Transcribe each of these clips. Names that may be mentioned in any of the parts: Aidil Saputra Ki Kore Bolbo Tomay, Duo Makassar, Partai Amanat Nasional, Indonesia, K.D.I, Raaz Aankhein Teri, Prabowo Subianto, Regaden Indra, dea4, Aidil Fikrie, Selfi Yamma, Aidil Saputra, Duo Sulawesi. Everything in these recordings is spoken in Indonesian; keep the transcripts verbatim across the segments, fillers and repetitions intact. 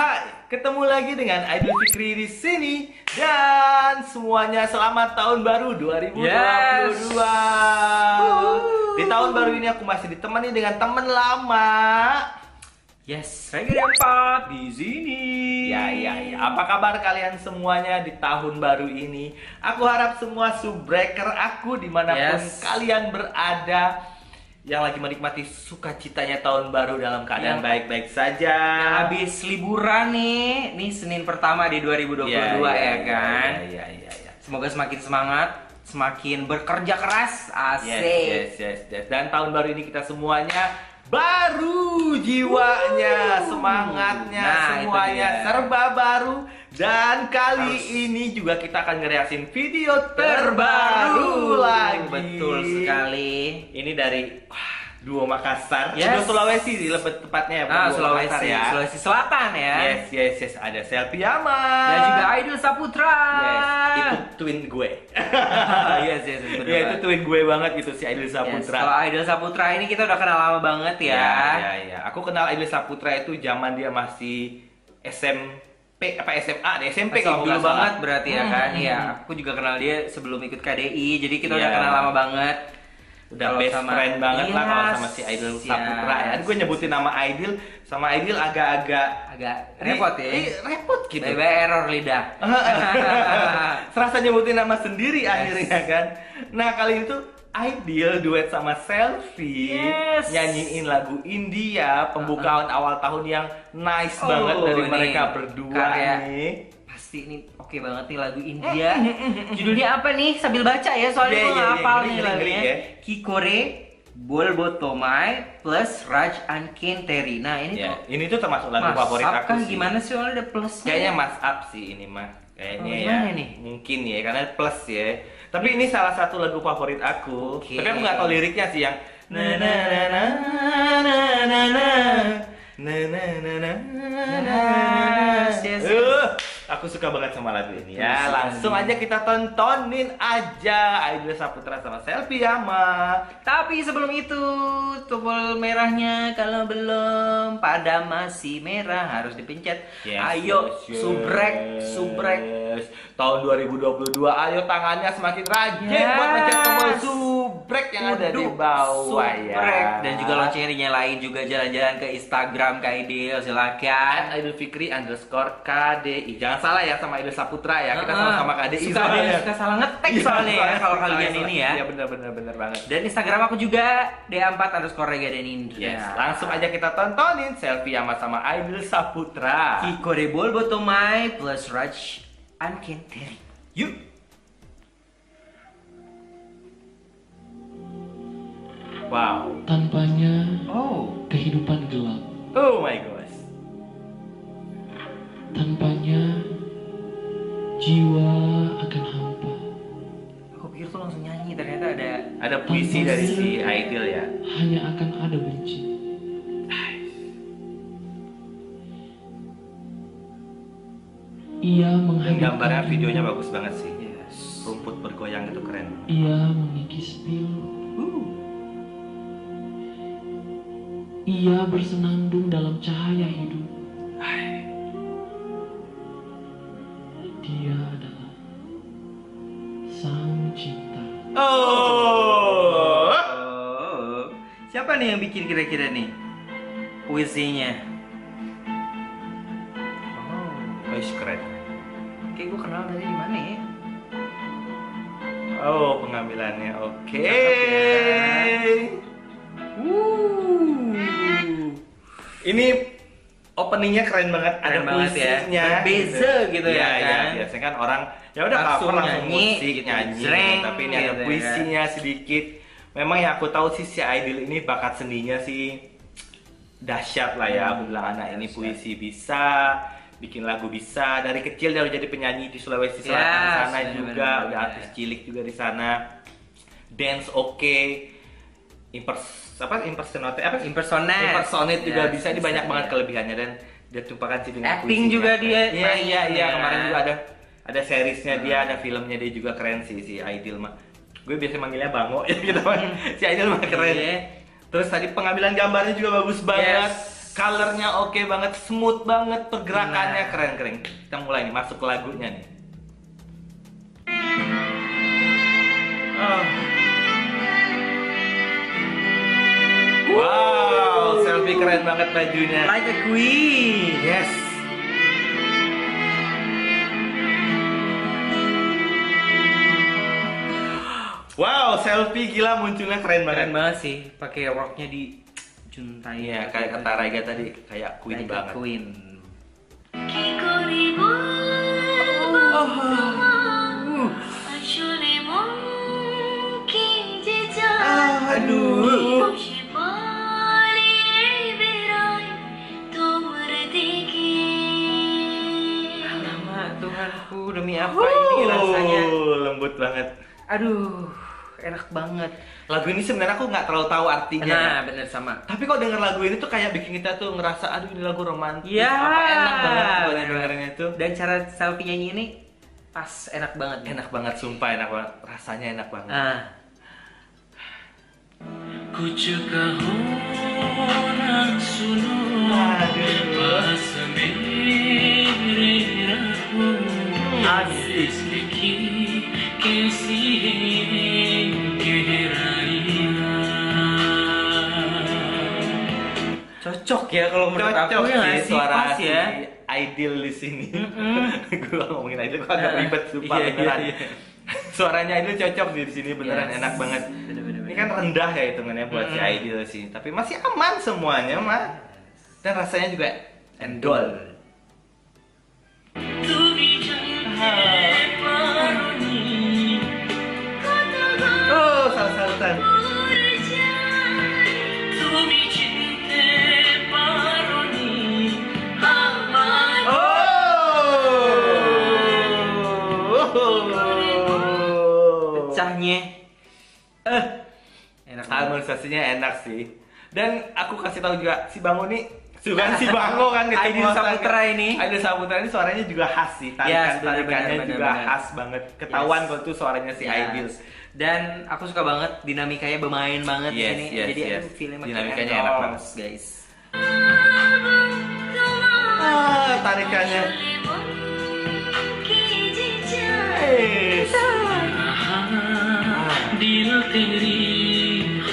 Hai, ketemu lagi dengan Aidil Fikrie di sini dan semuanya selamat tahun baru dua ribu dua puluh dua. Yes. Di tahun baru ini aku masih ditemani dengan teman lama. Yes, Regaden Indra di sini. Ya, ya, ya. Apa kabar kalian semuanya di tahun baru ini? Aku harap semua subbreaker aku dimanapun yes. kalian berada, yang lagi menikmati sukacitanya tahun baru dalam keadaan baik-baik saja. Nah, habis liburan nih, nih Senin pertama di dua ribu dua puluh dua ya, ya, ya kan. Ya, ya, ya, ya. Semoga semakin semangat, semakin bekerja keras, asik. Yes, yes, yes, yes. Dan tahun baru ini kita semuanya baru jiwanya, Woo. semangatnya, nah, semuanya serba baru. Dan kali Harus. ini juga kita akan ngereaksiin video terbaru, terbaru lagi. Betul sekali. Ini dari wah, Duo Makassar, yes. Duo Sulawesi lebih tepatnya ya, ah, Duo Sulawesi, Makassar, ya. Sulawesi Selatan ya. Yes, yes, yes. Ada Selfi Yamma dan juga Aidil Saputra. Yes, itu twin gue. yes, yes, yes, ya, itu twin gue banget gitu si Aidil Saputra. Yes, kalau Aidil Saputra ini kita udah kenal lama banget ya. Ya, ya, ya. Aku kenal Aidil Saputra itu zaman dia masih S M P apa S M A deh, S M P kalau dulu banget berarti ya kan. Iya, hmm. aku juga kenal dia sebelum ikut K D I. Jadi kita yeah. udah kenal lama banget. Udah kalo best sama, friend banget yes. lah kalau sama si Aidil yes. Saputra. Ya, gue nyebutin nama Aidil sama Aidil agak-agak agak repot ya. Eh, repot gitu. Bebe error lidah. Serasa nyebutin nama sendiri yes. akhirnya kan. Nah, kali itu Aidil duet sama Selfi yes. nyanyiin lagu India pembukaan uh -huh. awal tahun yang nice oh, banget dari nih, mereka berdua karya. Nih pasti ini oke okay banget nih lagu India. Judulnya apa nih sambil baca ya soalnya gue yeah, hafal yeah, yeah, nih lagunya yeah. Ki Kore Bolbo Tomay plus Raaz Aankhein Teri. Nah ini yeah. tuh ini tuh termasuk lagu favorit aku kan sih. Gimana sih soalnya ada plusnya kayaknya mas up sih ini mah kayaknya oh, ya nih? Mungkin ya karena plus ya. Tapi ini salah satu lagu favorit aku. Okay. Tapi aku nggak tahu liriknya sih yang na na na na na na na na na na na na. Aku suka banget sama lagu ini. Ya, langsung aja kita tontonin aja Aidil Saputra sama Selfi Yamma. Tapi sebelum itu, tombol merahnya kalau belum pada masih merah harus dipencet. Yes, ayo yes, subrek, subrek. Yes. Tahun dua ribu dua puluh dua ayo tangannya semakin rajin yes. buat pencet tombol subrek yang Udu. ada di bawah subrek. Ya. Dan juga loncengnya dinyalain juga jalan-jalan ke Instagram Kak Aidil silakan. Aidil Fikrie underscore K D I. Jangan salah ya sama Aidil Saputra ya, kita sama-sama K D I suka, ya. Suka salah ngetek ya, soalnya ya kalau kalian ini ya. Iya benar-benar benar banget. Dan Instagram aku juga dea empat underscore Regaden Indra. Yes, langsung aja kita tontonin Selfi Yamma sama Aidil Saputra Ki Kore Bolbo Tomay plus Raaz Aankhein Teri. Yuk. Wow. Tanpanya oh kehidupan gelap. Oh my god. Tanpanya jiwa akan hampa. Aku pikir tuh langsung nyanyi, ternyata ada ada puisi dari si Aidil ya. Hanya akan ada benci. Ia menggambarkan. Gambarnya videonya bagus banget sih. Yes. Rumput bergoyang itu keren. Ia mengikis pilu. Uh. Ia bersenandung dalam cahaya hidup. Ay. Dia adalah sang cinta. Oh, siapa nih yang bikin kira-kira nih puisinya? Oh, wih keren. Oke, gue kenal dari mana ya? Oh, pengambilannya oke. Okay. Wuh, ini. Openingnya keren banget, keren ada banget puisinya, ya. Beza gitu, gitu ya, ya kan. Ya, biasanya kan orang ya udah cover langsung musik nyanyi, jreng, gitu. Tapi ini gitu ada puisinya ya. Sedikit. Memang yang aku tahu sih si Aidil ini bakat seninya sih dahsyat lah ya. Hmm. Aku bilang anak ini puisi bisa, bikin lagu bisa. Dari kecil dia udah jadi penyanyi di Sulawesi Selatan ya, sana bener, juga, bener, udah artis ya. Cilik juga di sana. Dance oke. Okay. Impers apa impersonate apa impersonate impersonate juga yes, bisa ini banyak banget kelebihannya dan dia tumpahkan sih dengan acting puisinya. Juga dia iya iya iya kemarin juga ada ada seriesnya hmm. dia ada filmnya dia juga keren sih si Aidil mah gue biasa manggilnya Bango ya gitu si Aidil mah keren yeah. Terus tadi pengambilan gambarnya juga bagus banget yes. colornya oke okay banget, smooth banget, pergerakannya keren-keren. Nah. Kita mulai nih, masuk ke lagunya nih. Oh. Wow, Selfi keren banget bajunya. Like a queen. Yes. Wow, Selfi gila, munculnya keren banget. Keren banget sih, pakai roknya di juntai. Iya, kayak kata Raiga tadi, kayak queen banget. Queen. Oh. Uh. Aduh. Lama Tuhanku, demi apa ini rasanya? Lembut banget. Aduh, enak banget. Lagu ini sebenarnya aku nggak terlalu tahu artinya. Nah, ya? Bener sama. Tapi kok denger lagu ini tuh kayak bikin kita tuh ngerasa, aduh ini lagu romantis. Iya. Enak banget tuh dengernya itu. Dan cara Selfi nyanyi ini pas, enak banget. Nih. Enak banget, sumpah enak banget. Rasanya enak banget. Ah. Asik. Cocok ya kalau menurut aku ya, suara si Aidil di sini. Gue ngomongin Aidil kok agak ribet, sumpah beneran. Suaranya Aidil cocok di sini, beneran enak banget. Ini kan rendah ya hitungannya buat si Aidil sih, tapi masih aman semuanya mah. Dan rasanya juga endol. Eh, enak, harmonisasinya enak sih. Dan aku kasih tahu juga si Bango nih, bukan si Bango kan, Aidil Saputra ini. Aidil Saputra ini suaranya juga khas sih, tarikan yes, tarikannya bener, juga bener. khas banget. Ketahuan yes. kalau tuh suaranya si yes. Aidil. Dan aku suka banget dinamikanya, bermain banget yes, ini. Yes, Jadi yes. dinamikanya enak banget, guys. Ah, tarikannya. Yes. Aidil Fikrie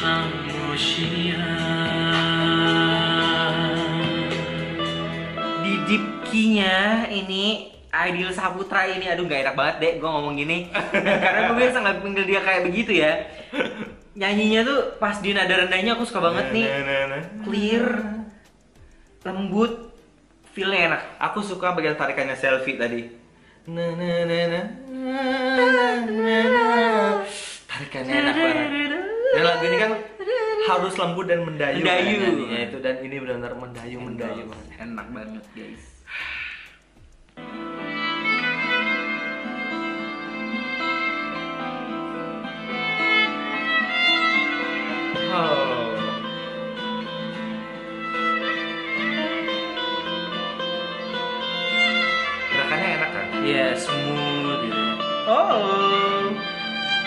di dipkinya ini Aidil Saputra ini, aduh nggak enak banget deh gue ngomong gini karena gue biasa nggak pinggil dia kayak begitu ya. Nyanyinya tuh pas di nada rendahnya aku suka banget nih, clear, lembut, feelnya enak. Aku suka bagian tarikannya Selfi tadi. Na na na na na na, tarikannya enak banget. Dan lagu ini kan harus lembut dan mendayu. Mendayu ya itu, dan ini benar-benar mendayu mendayu banget. Enak banget guys. Oh. Ya, smooth gitu. Oh,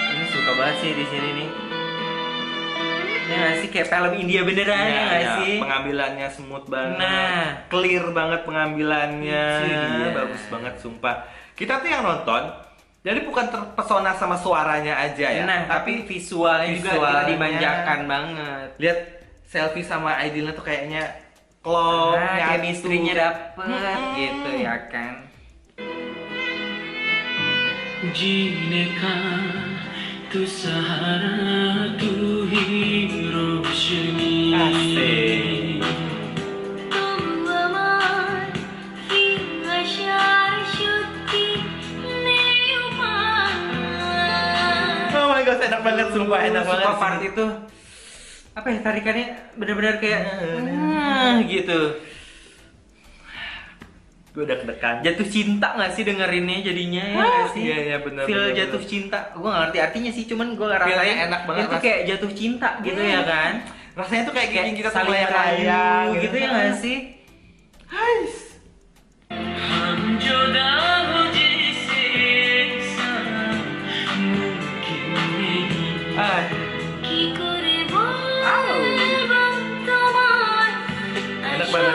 ini suka banget sih di sini nih. Ini masih kayak film India beneran ya, ya, ya. sih? Pengambilannya smooth banget, nah. clear banget pengambilannya, ya. bagus banget sumpah. Kita tuh yang nonton, jadi bukan terpesona sama suaranya aja ya, nah, tapi, tapi visualnya, visualnya juga dimanjakan banget. Lihat Selfi sama Aidilnya tuh kayaknya klop, nah, chemistry-nya dapet hmm. gitu ya kan. Jineka tu sahara tu hirup syemi. Asik. Oh my god, enak banget sumpah, enak banget. Sumpah part itu apa ya, tarikannya benar-benar kayak ah, gitu. Gue udah kedekan. Jatuh cinta gak sih dengerinnya jadinya ya gak sih? Iya, iya bener, feel bener, jatuh bener. cinta, gue gak ngerti artinya sih, cuman gue rasanya enak banget itu kayak jatuh cinta gitu hmm. ya kan? Rasanya tuh kayak gini, kita saling layang-layang gitu, gitu ya gak sih? Hais. Ah. Enak banget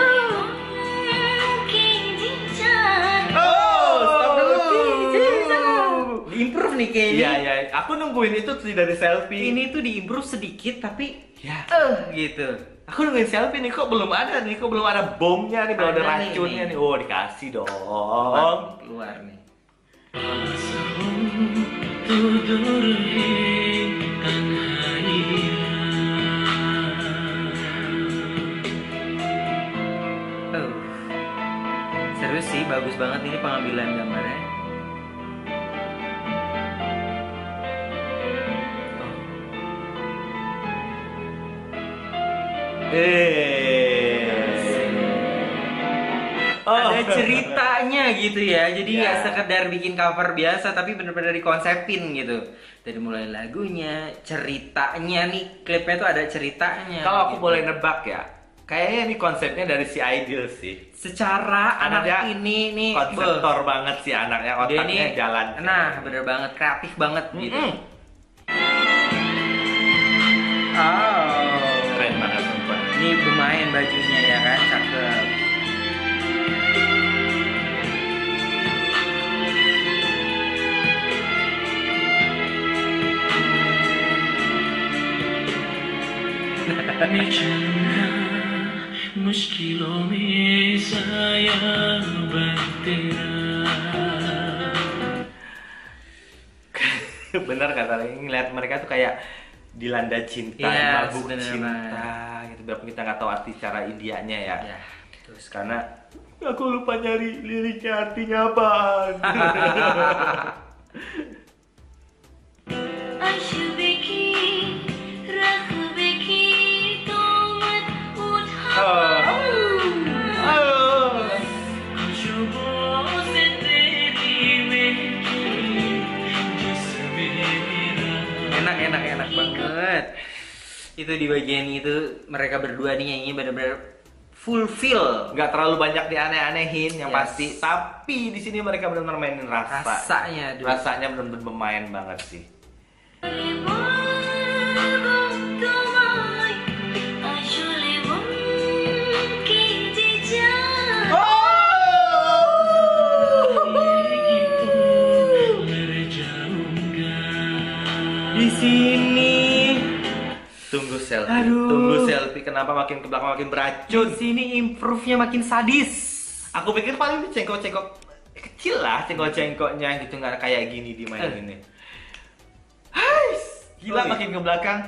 kayak ini. Iya, iya. Aku nungguin itu dari Selfi. Ini tuh diimprove sedikit tapi ya uh, gitu. Aku nungguin Selfi nih, kok belum ada nih, kok belum ada bomnya nih, belum ada, ada racunnya nih. nih. Oh, dikasih dong. Keluar, keluar nih. Oh. Serius sih, bagus banget ini pengambilan gambarnya. Oh. Ada ceritanya gitu ya, jadi yeah. ya sekedar bikin cover biasa tapi bener-bener dikonsepin gitu. Dari mulai lagunya, ceritanya nih, klipnya tuh ada ceritanya. Kalau aku gitu. boleh nebak ya, kayaknya ini konsepnya dari si Aidil sih. Secara anak, anak ini nih konseptor beuh. banget sih anaknya, otaknya ini, jalan. Nah bener banget, kreatif banget mm-hmm. gitu. Oh. Ini lumayan bajunya ya kan, cakep. Bener kata, ngeliat mereka tuh kayak dilanda cinta, yes, mabuk cinta gitu. Biarpun kita nggak tahu arti secara Indianya ya, ya terus karena aku lupa nyari liriknya artinya apa. oh. Enak-enak banget. Itu di bagian itu mereka berdua nih nyanyi benar-benar fulfill, nggak terlalu banyak dianeh-anehin yang yes. pasti. Tapi di sini mereka benar-benar mainin rasa. Rasanya, dude. rasanya benar-benar bermain banget sih. Di sini tunggu Selfi, Aduh. tunggu Selfi. Kenapa makin ke belakang makin beracun? Di sini improve-nya makin sadis. Aku pikir paling cengkok-cengkok kecil lah, cengkok-cengkoknya gitu nggak kayak gini di main ini. Hais, gila oh, makin iya. ke belakang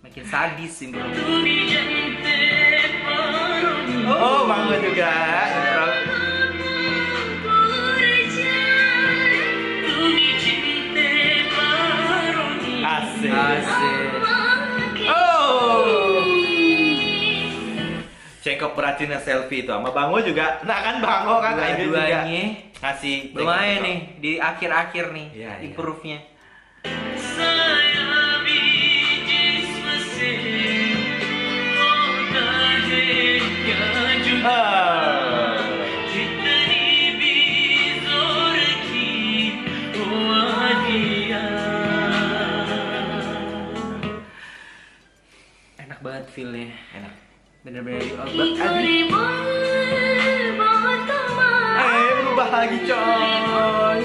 makin sadis sih. Oh, bangun juga. Asik. Oh. Cengkok peracinnya Selfi itu sama Bango juga. Nah kan Bango kan Aidil juga ngasih lumayan nih di akhir-akhir nih ya, improve-nya. Oh. Banget feelnya enak, bener-bener obat tadi. Eh berubah lagi coy.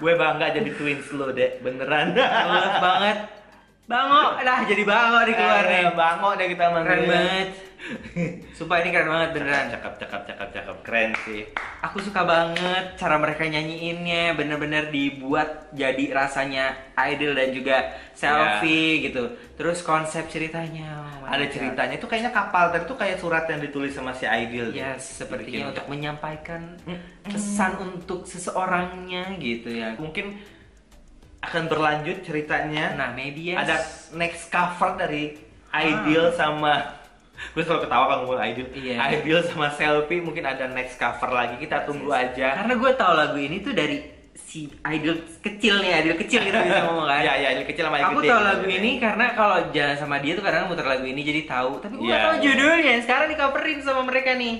Gue bangga jadi twins lo, Dek. Beneran. Banget banget. Bango, lah jadi Bango di keluar nih. Bango deh kita manggil. Keren banget. Sumpah ini keren banget beneran. Cakep, cakep, cakep, cakep. Keren sih. Aku suka banget cara mereka nyanyiinnya, bener-bener dibuat jadi rasanya Aidil dan juga Selfi yeah. gitu. Terus konsep ceritanya. Oh Ada God. ceritanya itu kayaknya kapal tadi tuh kayak surat yang ditulis sama si Aidil. Ya, yes, sepertinya untuk menyampaikan pesan mm. untuk seseorangnya gitu ya. Mungkin akan berlanjut ceritanya. Nah, maybe yes. ada next cover dari Aidil ah. sama gue selalu ketawa kan ngomong Aidil. Iya. Aidil sama Selfi mungkin ada next cover lagi, kita tunggu aja. Karena gue tahu lagu ini tuh dari si Aidil kecil nih, Aidil kecil kita bisa ngomong kan? Iya, iya, Aidil kecil sama Aidil gede. Aku tahu lagu ini karena kalau jalan sama dia tuh kadang muter lagu ini jadi tahu. Tapi gue yeah. gak tahu judulnya. Sekarang di-coverin sama mereka nih.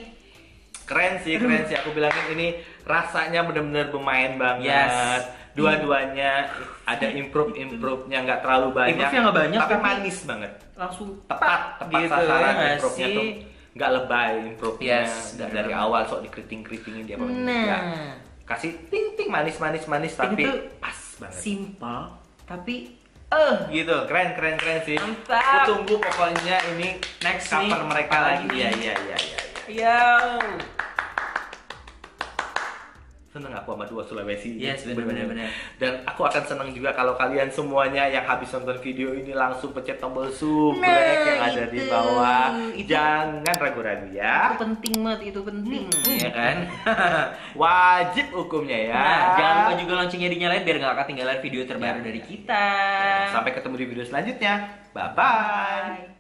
Keren sih, Aduh. keren sih. Aku bilangin ini rasanya bener-bener bermain banget. Yes. Dua-duanya ada improve-improve-nya, nggak terlalu banyak. Improve-nya nggak banyak, tapi manis banget. Langsung tepat, tepat gitu, sasaran ya, improve-nya tuh. Nggak lebay improve-nya yes, dari bener. awal, sok dikriting-kritingin dia apa nah. ya. Kasih ting-ting manis-manis-manis tapi pas banget. Simple tapi eh uh, gitu. Keren keren keren sih. Mantap. Aku tunggu pokoknya ini next cover nih, mereka lagi. Iya iya iya iya. Yo. Seneng aku sama Duo Sulawesi. Yes, benar benar benar. Dan aku akan seneng juga kalau kalian semuanya yang habis nonton video ini langsung pencet tombol subscribe yang ada di bawah. Jangan ragu-ragu ya. Itu penting banget, itu penting. Hmm, ya kan? Wajib hukumnya ya. Nah, jangan lupa juga loncengnya dinyalain biar nggak ketinggalan video terbaru ya, dari kita. Sampai ketemu di video selanjutnya. Bye bye. bye.